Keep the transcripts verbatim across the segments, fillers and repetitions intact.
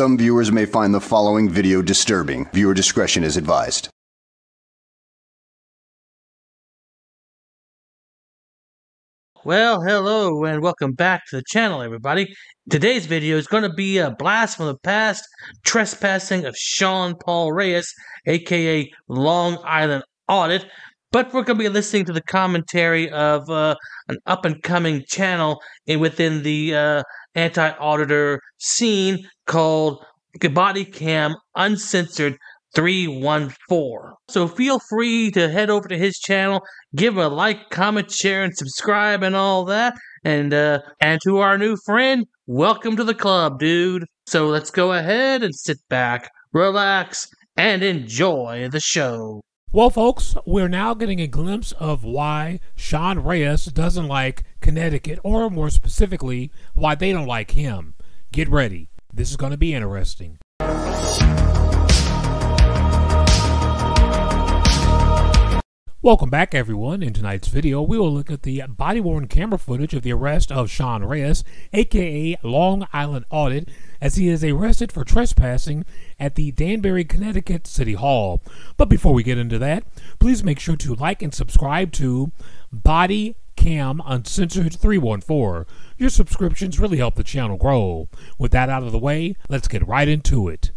some viewers may find the following video disturbing. Viewer discretion is advised. Well, hello and welcome back to the channel, everybody. Today's video is going to be a blast from the past, trespassing of Sean Paul Reyes, aka Long Island Audit. But we're going to be listening to the commentary of uh, an up-and-coming channel in, within the uh, anti-auditor scene called Body Cam Uncensored three one four. So feel free to head over to his channel, give him a like, comment, share, and subscribe and all that. And, uh, and to our new friend, welcome to the club, dude. So let's go ahead and sit back, relax, and enjoy the show. Well, folks, we're now getting a glimpse of why Sean Reyes doesn't like Connecticut, or more specifically, why they don't like him. Get ready. This is going to be interesting. Welcome back, everyone. In tonight's video, we will look at the body-worn camera footage of the arrest of Sean Reyes, aka Long Island Audit, as he is arrested for trespassing at the Danbury, Connecticut City Hall. But before we get into that, please make sure to like and subscribe to Body Cam Uncensored three one four. Your subscriptions really help the channel grow. With that out of the way, let's get right into it.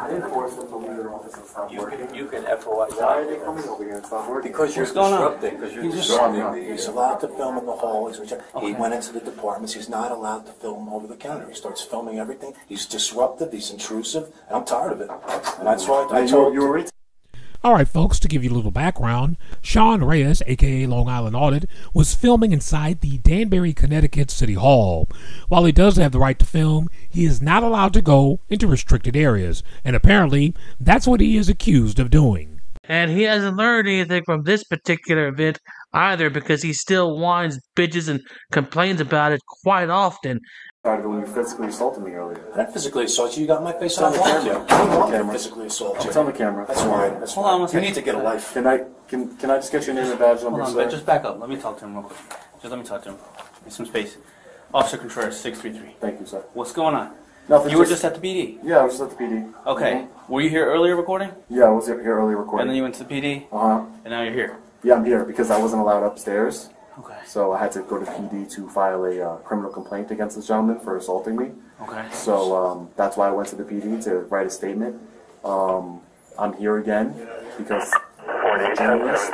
I didn't force them to leave their office and stop you working. Can, you can F O I A. Why are they coming over here and stop working? Because you're disrupting. Because you're he's disrupting. Just, the, he's allowed to film in the hallways. Which okay. He went into the departments. He's not allowed to film over the counter. He starts filming everything. He's disruptive. He's intrusive. And I'm tired of it. And that's why I told you. Were All right, folks, to give you a little background, Sean Reyes, a k a. Long Island Audit, was filming inside the Danbury, Connecticut City Hall. While he does have the right to film, he is not allowed to go into restricted areas, and apparently that's what he is accused of doing. And he hasn't learned anything from this particular event either, because he still whines, bitches, and complains about it quite often. When you physically assaulted me earlier. I didn't physically assault you. You got in my face. It's on the camera. I didn't physically assault you. It's on the camera. That's fine. That's fine. Hold on one second. You need to get a life. Can I can can I just get your name and badge number? Hold on, just back up. Let me talk to him real quick. Just let me talk to him. Give me some space. Officer Contreras, six three three. Thank you, sir. What's going on? Nothing. You were just at the P D. Yeah, I was just at the P D. Okay. Mm-hmm. Were you here earlier recording? Yeah, I was here earlier recording. And then you went to the P D. Uh huh. And now you're here. Yeah, I'm here because I wasn't allowed upstairs. Okay. So I had to go to P D to file a uh, criminal complaint against this gentleman for assaulting me. Okay. So um, that's why I went to the P D to write a statement. Um, I'm here again because I'm a journalist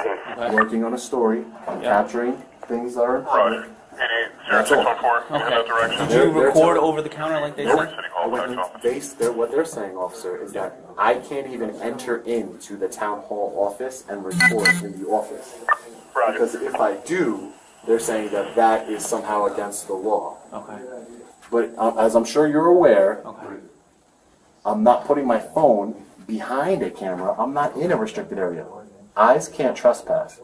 working on a story. I'm yep. capturing things that are important. That's all. Okay. Did you they're, record they're over the counter like they said? They, they're, what they're saying, officer, is that I can't even enter into the town hall office and record in the office. Because if I do, they're saying that that is somehow against the law. Okay. But uh, as I'm sure you're aware, okay. I'm not putting my phone behind a camera. I'm not in a restricted area. Eyes can't trespass.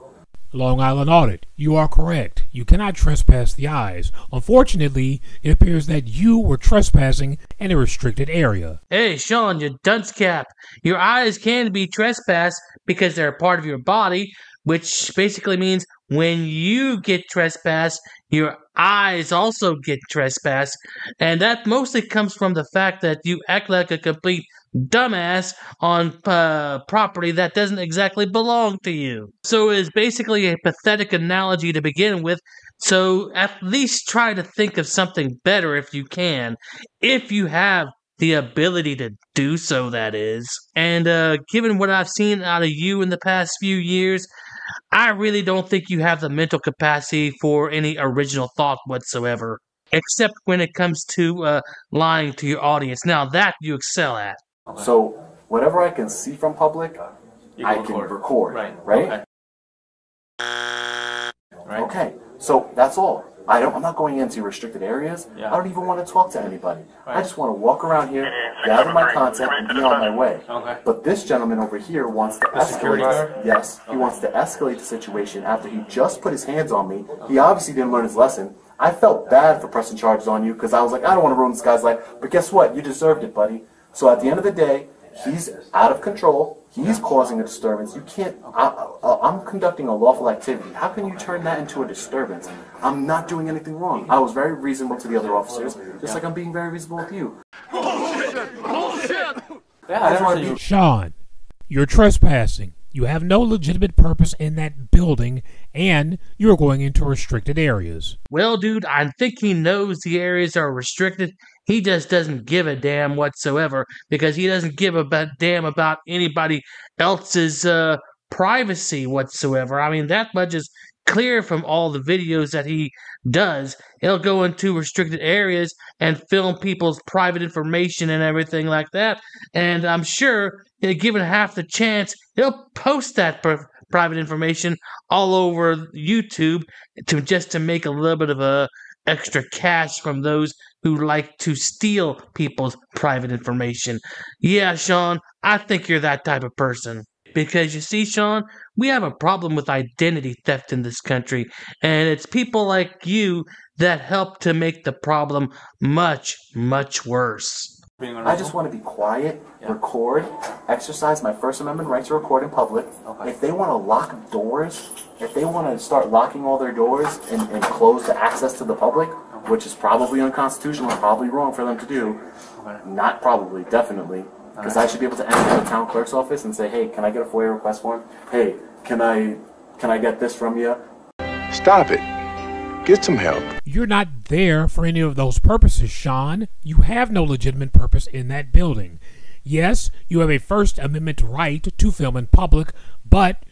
Long Island Audit, you are correct. You cannot trespass the eyes. Unfortunately, it appears that you were trespassing in a restricted area. Hey, Sean, you dunce cap. Your eyes can be trespassed because they're a part of your body, which basically means when you get trespassed, your eyes also get trespassed. And that mostly comes from the fact that you act like a complete dumbass on uh, property that doesn't exactly belong to you. So it's basically a pathetic analogy to begin with. So at least try to think of something better if you can. If you have the ability to do so, that is. And uh, given what I've seen out of you in the past few years, I really don't think you have the mental capacity for any original thought whatsoever, except when it comes to uh, lying to your audience. Now that you excel at. Okay. So whatever I can see from public, can I record. can record, right? Right? Okay. okay. So that's all. I don't. I'm not going into restricted areas. Yeah. I don't even want to talk to anybody. Right. I just want to walk around here, gather my content, and be on my way. Okay. But this gentleman over here wants to the escalate. Yes, okay. He wants to escalate the situation after he just put his hands on me. Okay. He obviously didn't learn his lesson. I felt bad for pressing charges on you because I was like, I don't want to ruin this guy's life. But guess what? You deserved it, buddy. So at the end of the day, He's out of control. He's causing a disturbance. You can't, I, I, I'm conducting a lawful activity. How can you turn that into a disturbance? I'm not doing anything wrong. I was very reasonable to the other officers, just like I'm being very reasonable with you. Bullshit! Bullshit! Yeah, Sean, you're trespassing. You have no legitimate purpose in that building, and you're going into restricted areas. Well, dude, I think he knows the areas are restricted. He just doesn't give a damn whatsoever, because he doesn't give a damn about anybody else's uh, privacy whatsoever. I mean, that much is clear from all the videos that he does. He'll go into restricted areas and film people's private information and everything like that. And I'm sure, given half the chance, he'll post that private information all over YouTube to just to make a little bit of a extra cash from those who like to steal people's private information. Yeah, Sean, I think you're that type of person. Because you see, Sean, we have a problem with identity theft in this country, and it's people like you that help to make the problem much, much worse. I just want to be quiet, yeah. Record, exercise my First Amendment right to record in public. Okay. If they want to lock doors, if they want to start locking all their doors and, and close the access to the public, okay, which is probably unconstitutional and probably wrong for them to do, okay, not probably, definitely, because I should be able to enter the town clerk's office and say, hey, can I get a FOIA request form? Hey, can I can I get this from you? Stop it. Get some help. You're not there for any of those purposes, Sean. You have no legitimate purpose in that building. Yes, you have a First Amendment right to film in public, but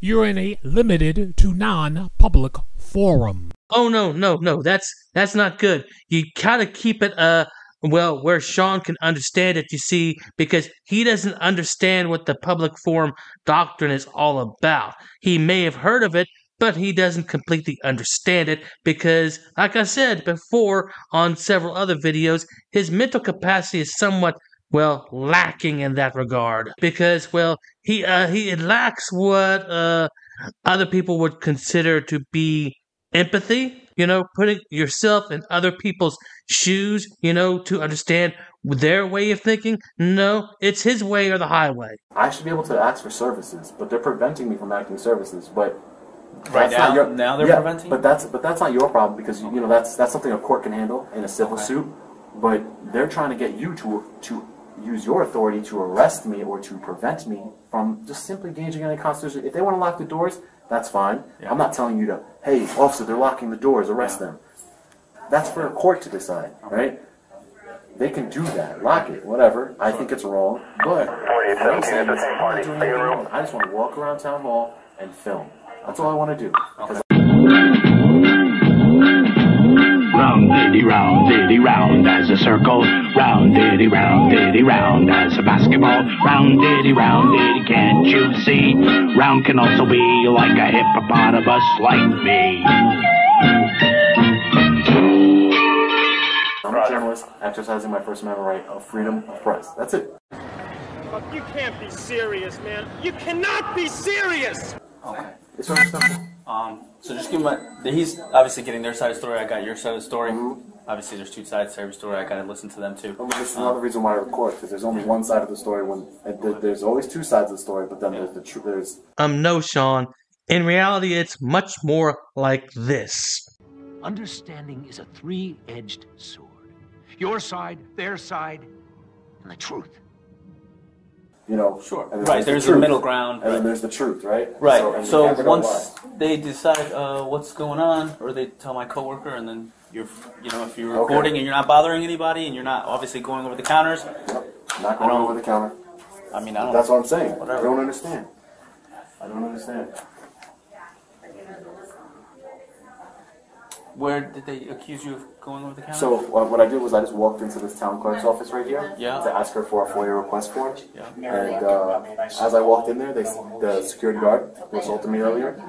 you're in a limited to non-public forum. Oh, no, no, no. That's, that's not good. You gotta keep it, uh... well, where Sean can understand it, you see, because he doesn't understand what the public forum doctrine is all about. He may have heard of it, but he doesn't completely understand it because, like I said before on several other videos, his mental capacity is somewhat, well, lacking in that regard. Because, well, he, uh, he lacks what uh, other people would consider to be empathy. You know, putting yourself in other people's shoes, you know, to understand their way of thinking. No, it's his way or the highway. I should be able to ask for services, but they're preventing me from acting services. But right now, your, now they're yeah, preventing. But that's but that's not your problem because you know that's that's something a court can handle in a civil right. suit. But they're trying to get you to to use your authority to arrest me or to prevent me from just simply gauging any constitution. If they want to lock the doors, that's fine. Yeah. I'm not telling you to, hey, officer, they're locking the doors, arrest yeah. them. That's for a court to decide, right? They can do that, lock it, whatever. I think it's wrong, but I'm saying it's not doing anything wrong. I just want to walk around town hall and film. That's all I want to do. Okay. Round, diddy, round, diddy, round as a circle. Round, diddy, round, diddy, round as a basketball. Round, diddy, round, diddy, can't you see? Round can also be like a hippopotamus like me. I'm a journalist exercising my First Amendment right of freedom of press. That's it. Fuck, you can't be serious, man. You cannot be serious! Okay. It's very simple. Um, so just give my, he's obviously getting their side of the story, I got your side of the story. Mm-hmm. Obviously there's two sides to every story, I gotta listen to them too. I mean, this is um, another reason why I record, because there's only one side of the story, when it, there's always two sides of the story, but then yeah. there's the truth, there's... Um, no, Sean. In reality, it's much more like this. Understanding is a three-edged sword. Your side, their side, and the truth. You know, sure. Right, there's, there's the, the middle ground. And then there's the truth, right? Right. So, so once they decide uh, what's going on, or they tell my coworker, and then you're, you know, if you're recording okay. and you're not bothering anybody, and you're not obviously going over the counters. Yep. Not going over the counter. I mean, I don't. That's what I'm saying. Whatever. I don't understand. I don't understand. Where did they accuse you of going over the counter? So uh, what I did was I just walked into this town clerk's office right here yeah. to ask her for a FOIA request form. Yeah. And uh, as I walked in there, they, the security guard who assaulted me earlier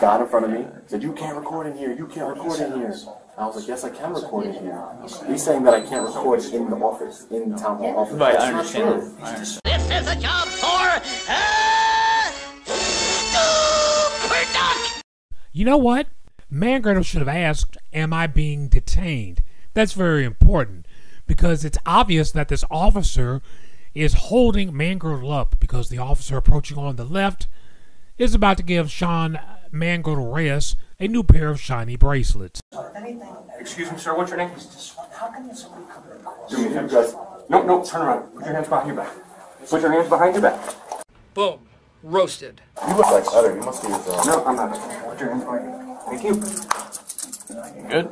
got in front of me, said, you can't record in here, you can't record in here. I was like, yes, I can record in here. He's saying that I can't record in the office, in the town hall office. Right, I understand. This is a job for Super Duck! You know what? Mangrove should have asked, am I being detained? That's very important because it's obvious that this officer is holding Mangirdle up because the officer approaching on the left is about to give Sean Mangirdle Reyes a new pair of shiny bracelets. Excuse me, sir, what's your name? How can somebody come in and call? Do me, guys. No, no, turn around. Put your hands behind your back. Put your hands behind your back. Boom. Roasted. You look like utter. You must be his own. No, I'm not. Put your hands behind your back. Thank you. Good?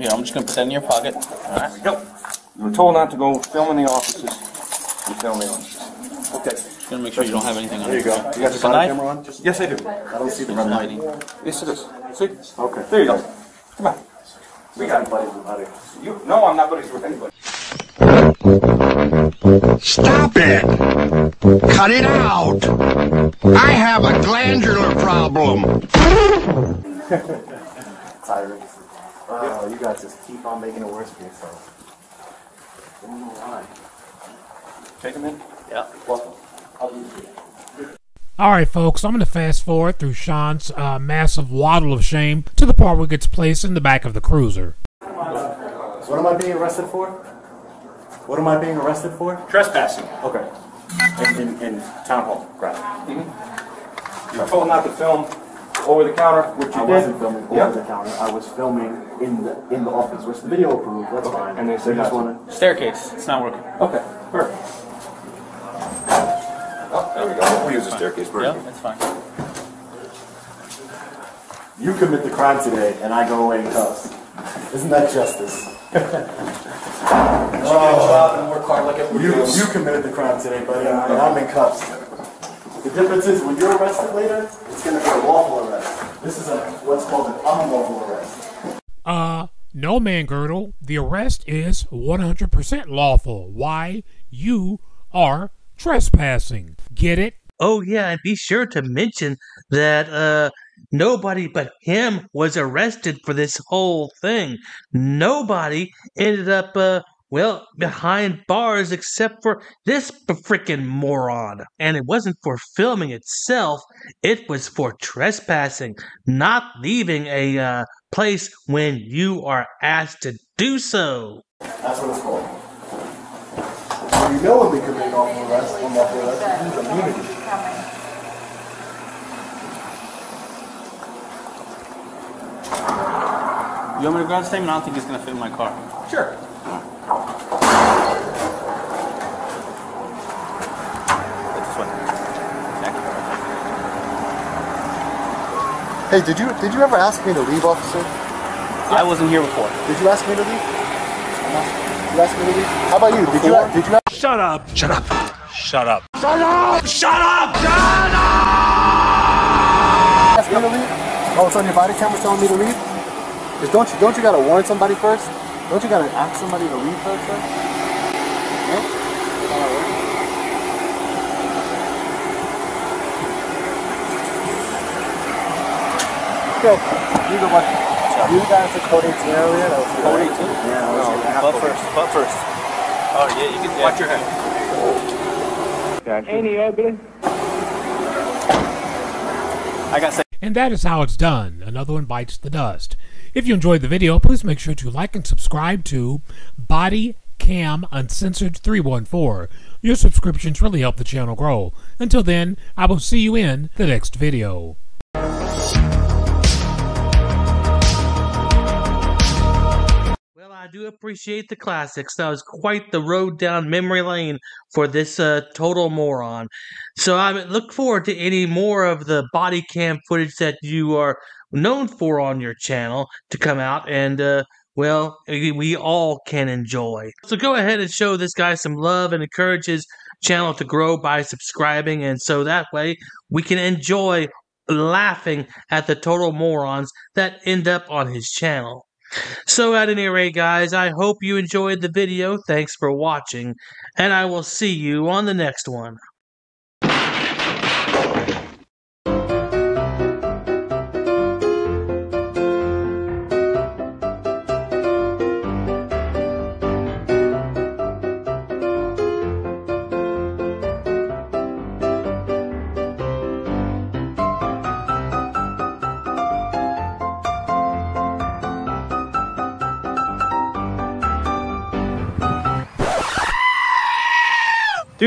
Yeah, I'm just going to put that in your pocket. All right. Here we go. You were told not to go filming the offices. You film the offices. Okay. Just going to make sure you don't have anything on. There you go. You got the camera on? Just, yes, I do. I don't see the red lighting. Yes, it is. See? Okay. There you go. Come on. We got it. Buddies with you? No, I'm not buddies with anybody. Stop it! Cut it out! I have a glandular problem! Tyrant. Wow, oh, you guys just keep on making it worse for yourself. I don't know why. Take him in? Yeah. Welcome. I'll use you. Alright folks, I'm going to fast forward through Sean's uh, massive waddle of shame to the part where it gets placed in the back of the cruiser. So what am I being arrested for? What am I being arrested for? Trespassing. Okay. In, in, in town hall. Right. Mm-hmm. You were told not to film over the counter, which you I did. wasn't filming over yeah. the counter. I was filming in the in the office, which the video approved. That's okay. fine. And they said just want to staircase. It's not working. Okay. Perfect. Oh, there we go. We'll use the staircase. Perfect. Yeah, that's fine. You commit the crime today, and I go away in cuffs. Isn't that justice? You, you committed the crime today, buddy, and I'm in cuffs. The difference is, when you're arrested later, it's going to be a lawful arrest. This is a what's called an unlawful arrest. Uh, no, Mangirdle. The arrest is one hundred percent lawful. Why? You are trespassing. Get it? Oh, yeah, and be sure to mention that, uh... nobody but him was arrested for this whole thing. Nobody ended up, uh... well, behind bars except for this frickin' moron. And it wasn't for filming itself, it was for trespassing, not leaving a uh, place when you are asked to do so. That's what it's called. Well, you know when we could make off the arrest, one off the arrest, you need immunity. You want me to grab the statement? I don't think it's going to fit in my car. Sure. Hey, did you did you ever ask me to leave, officer? Yeah. I wasn't here before. Did you ask me to leave? No. You asked me to leave? How about you? Did you did you Shut up. Shut up. Shut up. Shut up. Shut up. Shut up. Ask me to leave? Oh, it's on your body camera telling me to leave? Cause don't you don't you gotta warn somebody first? Don't you gotta ask somebody to leave first? Sir? No? Okay, you go what? You guys are code eighteen earlier? Code eighteen? Yeah, no, butt first, butt first. Oh yeah, you can watch your head. Gotcha. Ain't he ugly? I got. And that is how it's done. Another one bites the dust. If you enjoyed the video, please make sure to like and subscribe to Body Cam Uncensored three one four. Your subscriptions really help the channel grow. Until then, I will see you in the next video. I do appreciate the classics. That was quite the road down memory lane for this uh, total moron. So I look forward to any more of the body cam footage that you are known for on your channel to come out, and uh, well, we all can enjoy. So go ahead and show this guy some love and encourage his channel to grow by subscribing, and so that way we can enjoy laughing at the total morons that end up on his channel. So at any rate, guys, I hope you enjoyed the video. Thanks for watching, and I will see you on the next one.